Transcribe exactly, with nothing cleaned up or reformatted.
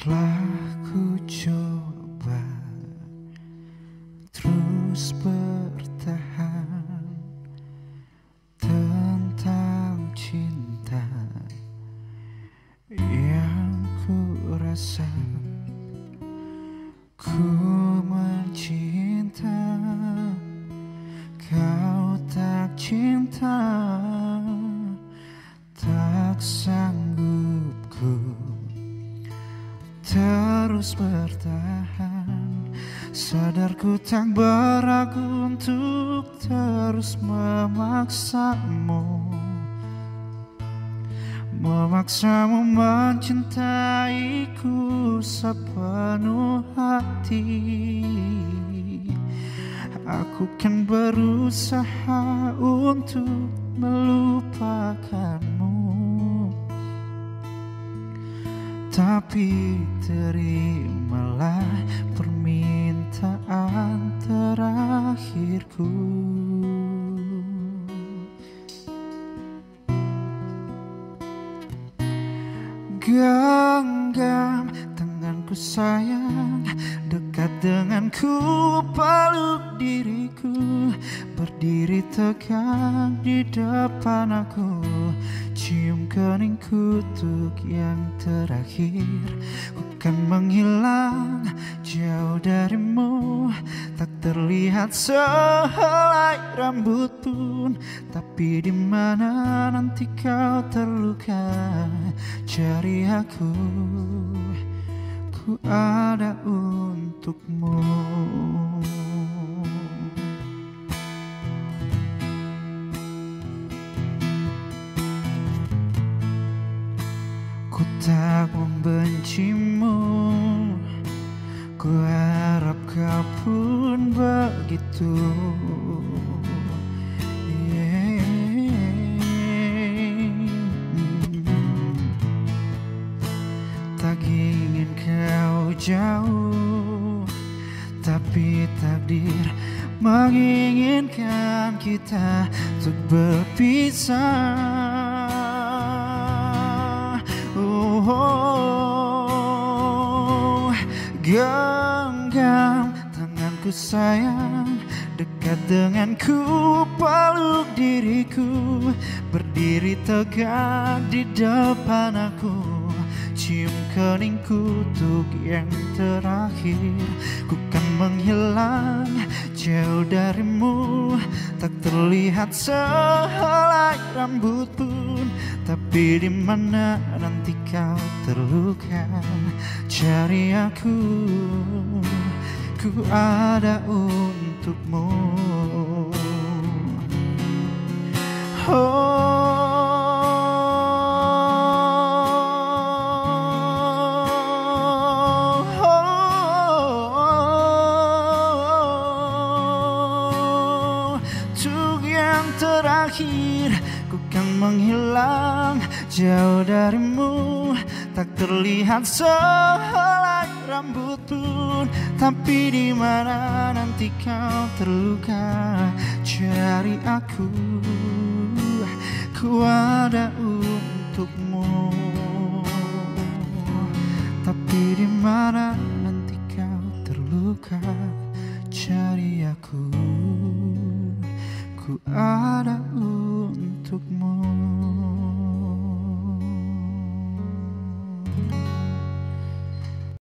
Telah ku coba terus bertahan tentang cinta yang ku rasa. Ku mencinta, kau tak cinta, tak sanggup ku terus bertahan. Sadarku tak beragu untuk terus memaksamu, memaksamu mencintaiku sepenuh hati. Aku kan berusaha untuk melupakanmu, tapi terimalah permintaan terakhirku. Genggam tanganku sayang, dekat denganku, peluk diriku, berdiri tegak di depan aku. Cium keningku untuk yang terakhir. Ku kan menghilang jauh darimu, tak terlihat sehelai rambut pun. Tapi di mana nanti kau terluka, cari aku, ku ada untukmu. Ku tak membencimu, ku harap kau pun begitu. yeah. Tak ingin kau jauh, tapi takdir menginginkan kita untuk berpisah. Oh, genggam tanganku sayang, dekat denganku, peluk diriku, berdiri tegak di depan aku. Cium keningku untuk yang terakhir. Ku kan menghilang jauh darimu, tak terlihat sehelai rambut pun. Tapi di mana nanti kau terluka, cari aku, ku ada untukmu. Oh, oh, oh, untuk yang terakhir. Ku kan menghilang jauh darimu, tak terlihat sehelai rambut pun. Tapi di mana nanti kau terluka, cari aku, ku ada untukmu. Tapi di mana nanti kau terluka, cari aku, ku ada.